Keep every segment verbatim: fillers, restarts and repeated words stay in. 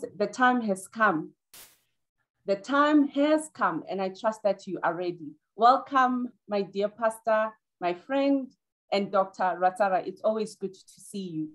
The time has come. The time has come, and I trust that you are ready. Welcome, my dear pastor, my friend, and Doctor Ratsara. It's always good to see you.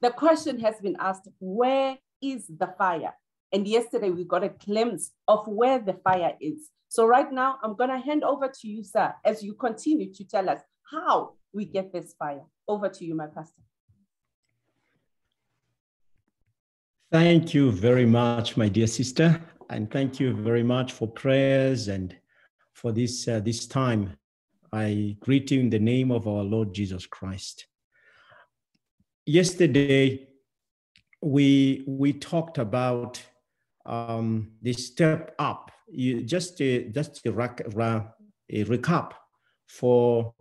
The question has been asked, where is the fire? And yesterday we got a glimpse of where the fire is. So right now, I'm going to hand over to you, sir, as you continue to tell us how we get this fire. Over to you, my pastor. Thank you very much, my dear sister. And thank you very much for prayers and for this, uh, this time. I greet you in the name of our Lord Jesus Christ. Yesterday, we, we talked about um, the step up. You, just a, just a, rac, ra, a recap for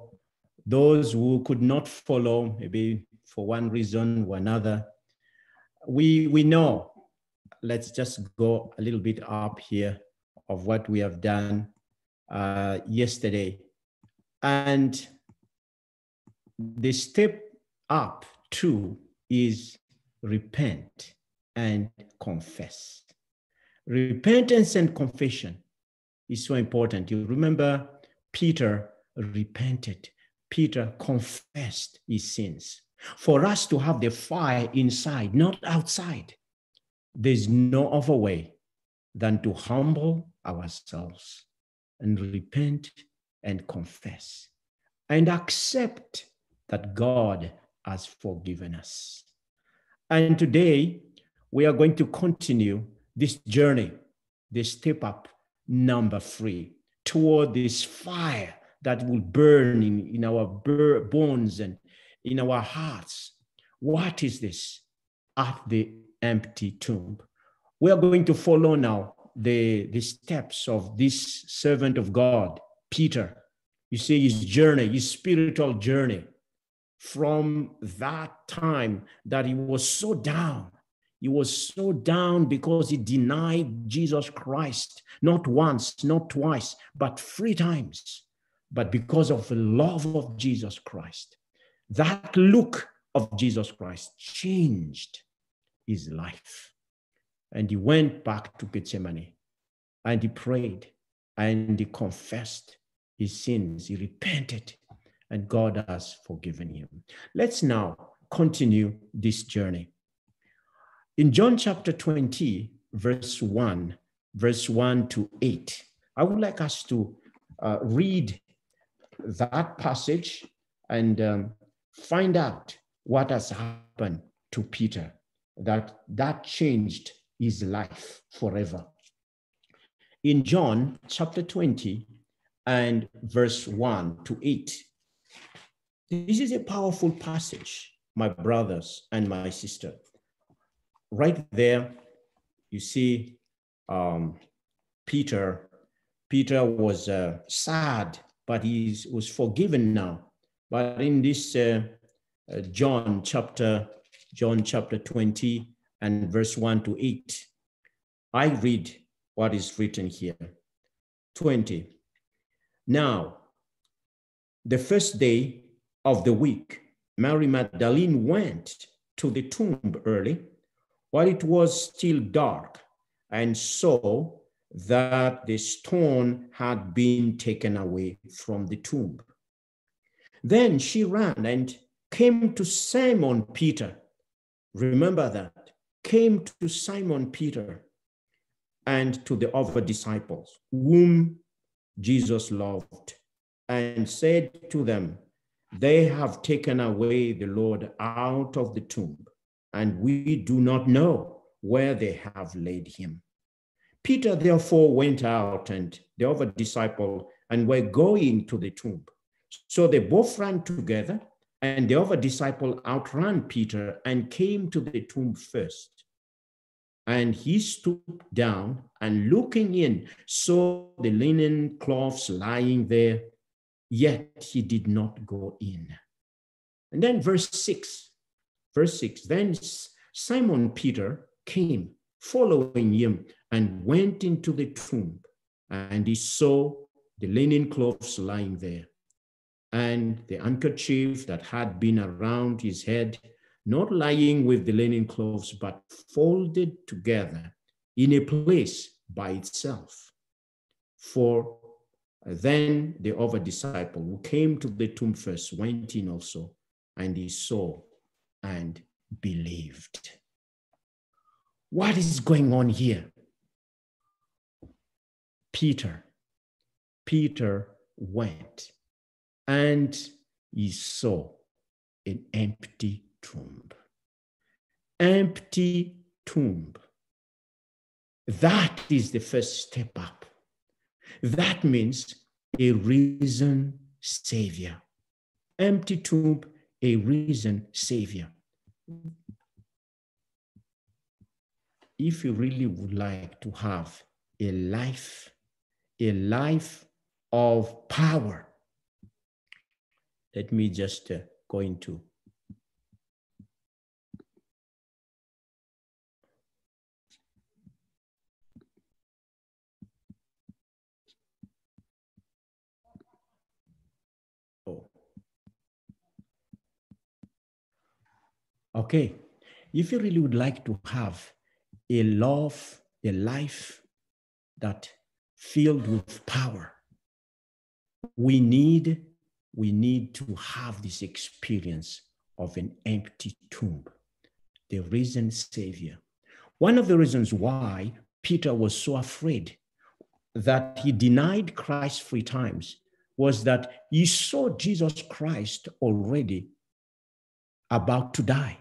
those who could not follow, maybe for one reason or another. We, we know, let's just go a little bit up here of what we have done uh, yesterday. And the step up two is repent and confess. Repentance and confession is so important. You remember Peter repented. Peter confessed his sins. For us to have the fire inside, not outside, there's no other way than to humble ourselves and repent and confess and accept that God has forgiven us. And today, we are going to continue this journey, this step up number three, toward this fire that will burn in, in our bones and in our hearts. What is this? At the empty tomb. We are going to follow now the, the steps of this servant of God, Peter. You see his journey, his spiritual journey, from that time that he was so down. He was so down because he denied Jesus Christ, not once, not twice, but three times. But because of the love of Jesus Christ, that look of Jesus Christ changed his life. And he went back to Gethsemane and he prayed and he confessed his sins. He repented and God has forgiven him. Let's now continue this journey. In John chapter twenty, verse one, verse one to eight, I would like us to uh, read that passage and um, find out what has happened to Peter, that that changed his life forever. In John chapter twenty and verse one to eight, this is a powerful passage, my brothers and my sister. Right there, you see um, Peter. Peter was uh, sad, but he was forgiven now. But in this uh, uh, John chapter, John chapter twenty and verse one to eight, I read what is written here. twenty. Now, the first day of the week, Mary Magdalene went to the tomb early, while it was still dark, and saw that the stone had been taken away from the tomb. Then she ran and came to Simon Peter. Remember that. Came to Simon Peter and to the other disciples whom Jesus loved, and said to them, "They have taken away the Lord out of the tomb, and we do not know where they have laid him." Peter therefore went out and the other disciple, and were going to the tomb. So they both ran together, and the other disciple outran Peter and came to the tomb first. And he stooped down and, looking in, saw the linen cloths lying there, yet he did not go in. And then verse six, verse six, then Simon Peter came, following him, and went into the tomb, and he saw the linen cloths lying there, and the handkerchief that had been around his head, not lying with the linen cloths, but folded together in a place by itself. For then the other disciple who came to the tomb first went in also, and he saw and believed. What is going on here? Peter, Peter went and he saw an empty tomb. Empty tomb. That is the first step up. That means a risen Savior. Empty tomb, a risen Savior. If you really would like to have a life, a life of power, let me just uh, go into Okay, if you really would like to have a love, a life that filled with power, we need, we need to have this experience of an empty tomb, the risen Savior. One of the reasons why Peter was so afraid that he denied Christ three times was that he saw Jesus Christ already about to die.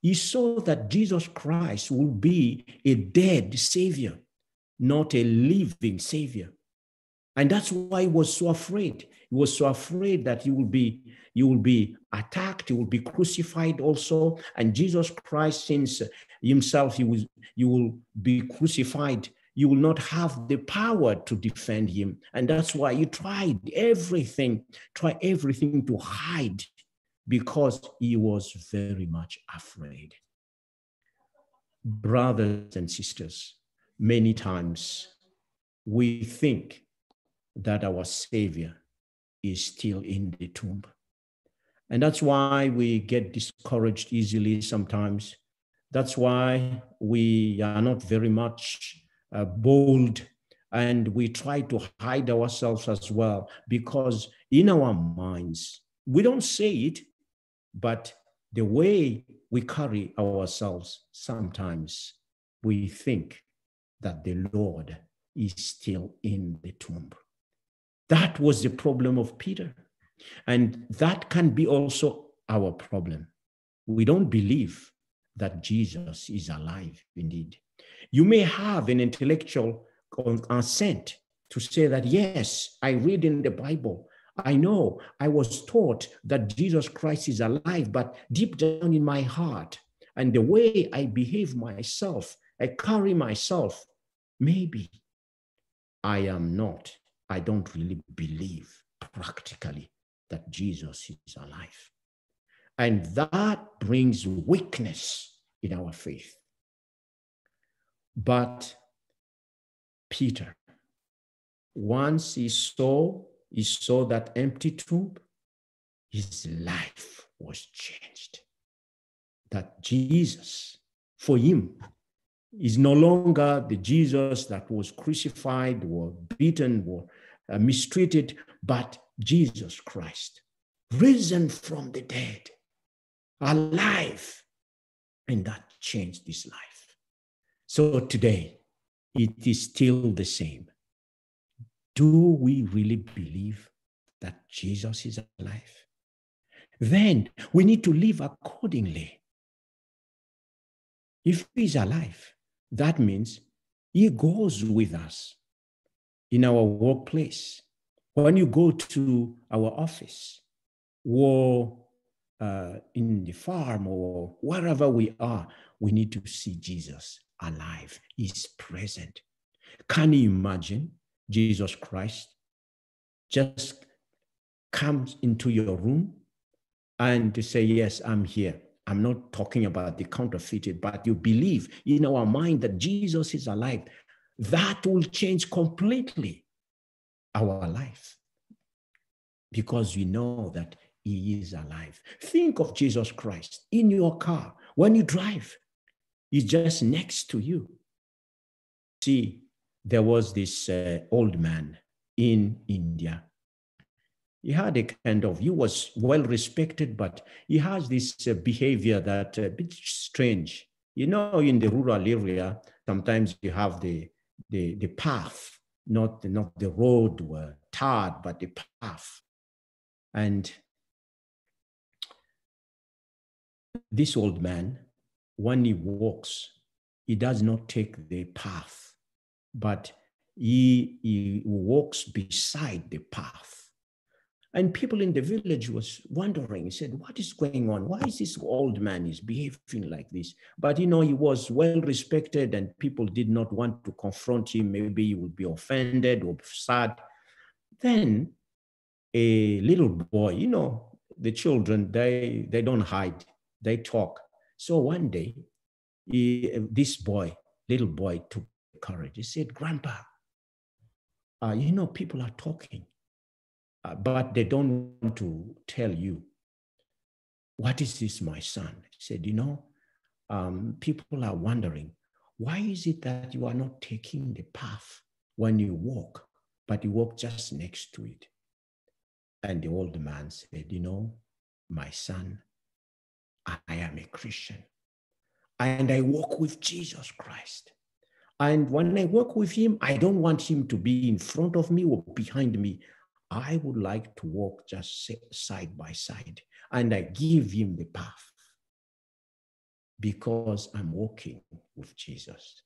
He saw that Jesus Christ would be a dead Savior, not a living Savior. And that's why he was so afraid. He was so afraid that he will be, he will be attacked, he will be crucified also. And Jesus Christ, since himself, he will, he will be crucified, you will not have the power to defend him. And that's why he tried everything, try everything to hide, because he was very much afraid. Brothers and sisters, many times we think that our Savior is still in the tomb. And that's why we get discouraged easily sometimes. That's why we are not very much uh, bold, and we try to hide ourselves as well, because in our minds, we don't say it, but the way we carry ourselves, sometimes we think that the Lord is still in the tomb. That was the problem of Peter. And that can be also our problem. We don't believe that Jesus is alive indeed. You may have an intellectual assent to say that, yes, I read in the Bible, I know I was taught that Jesus Christ is alive, but deep down in my heart and the way I behave myself, I carry myself, maybe I am not, I don't really believe practically that Jesus is alive. And that brings weakness in our faith. But Peter, once he saw He saw that empty tomb, his life was changed. That Jesus, for him, is no longer the Jesus that was crucified, or beaten, or uh, mistreated, but Jesus Christ, risen from the dead, alive, and that changed his life. So today, it is still the same. Do we really believe that Jesus is alive? Then we need to live accordingly. If he is alive, that means he goes with us in our workplace. When you go to our office or uh, in the farm or wherever we are, we need to see Jesus alive. He's present. Can you imagine? Jesus Christ just comes into your room and to say, yes, I'm here. I'm not talking about the counterfeited, but you believe in our mind that Jesus is alive. That will change completely our life, because we know that he is alive. Think of Jesus Christ in your car when you drive. He's just next to you. See, there was this uh, old man in India. He had a kind of, he was well respected, but he has this uh, behavior that a uh, bit strange. You know, in the rural area, sometimes you have the, the, the path, not, not the road or tarred, but the path. And this old man, when he walks, he does not take the path, but he, he walks beside the path. And people in the village was wondering, he said, what is going on? Why is this old man is behaving like this? But you know, he was well respected and people did not want to confront him. Maybe he would be offended or sad. Then a little boy, you know, the children, they, they don't hide, they talk. So one day, he, this boy, little boy took courage. He said, Grandpa, uh, you know, people are talking. Uh, but they don't want to tell you. What is this, my son? He said, you know, um, people are wondering, why is it that you are not taking the path when you walk, but you walk just next to it? And the old man said, you know, my son, I am a Christian, and I walk with Jesus Christ. And when I walk with him, I don't want him to be in front of me or behind me. I would like to walk just side by side, and I give him the path because I'm walking with Jesus.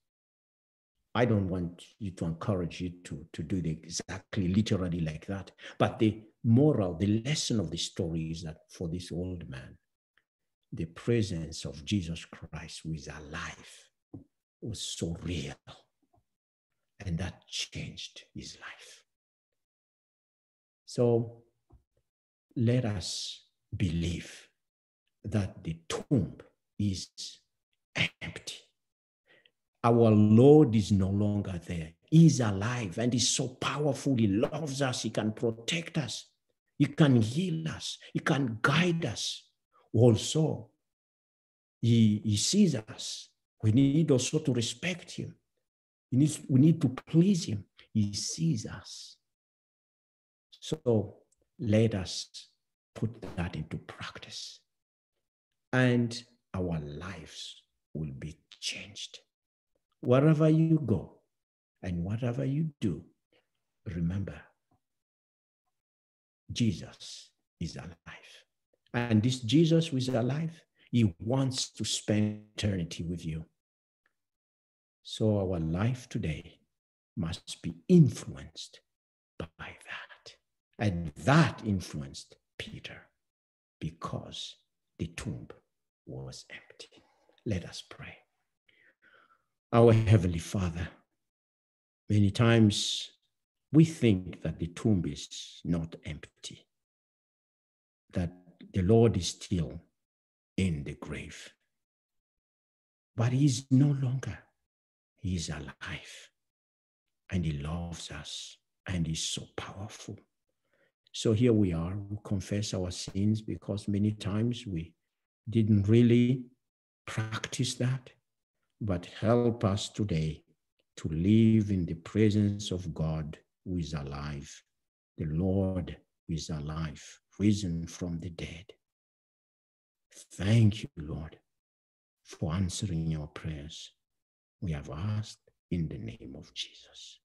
I don't want you to encourage you to, to do the exactly literally like that. But the moral, the lesson of the story is that for this old man, the presence of Jesus Christ who is alive was so real, and that changed his life. So let us believe that the tomb is empty. Our Lord is no longer there. He is alive and is so powerful. He loves us. He can protect us. He can heal us. He can guide us. Also, he, he sees us. We need also to respect him. He needs, we need to please him. He sees us. So let us put that into practice, and our lives will be changed. Wherever you go and whatever you do, remember, Jesus is alive. And this Jesus who is alive, he wants to spend eternity with you. So our life today must be influenced by that. And that influenced Peter because the tomb was empty. Let us pray. Our Heavenly Father, many times we think that the tomb is not empty, that the Lord is still in the grave. But he is no longer. He is alive, and he loves us, and he is so powerful. So here we are, we confess our sins because many times we didn't really practice that, but help us today to live in the presence of God who is alive, the Lord who is alive, risen from the dead. Thank you, Lord, for answering your prayers. We have asked in the name of Jesus.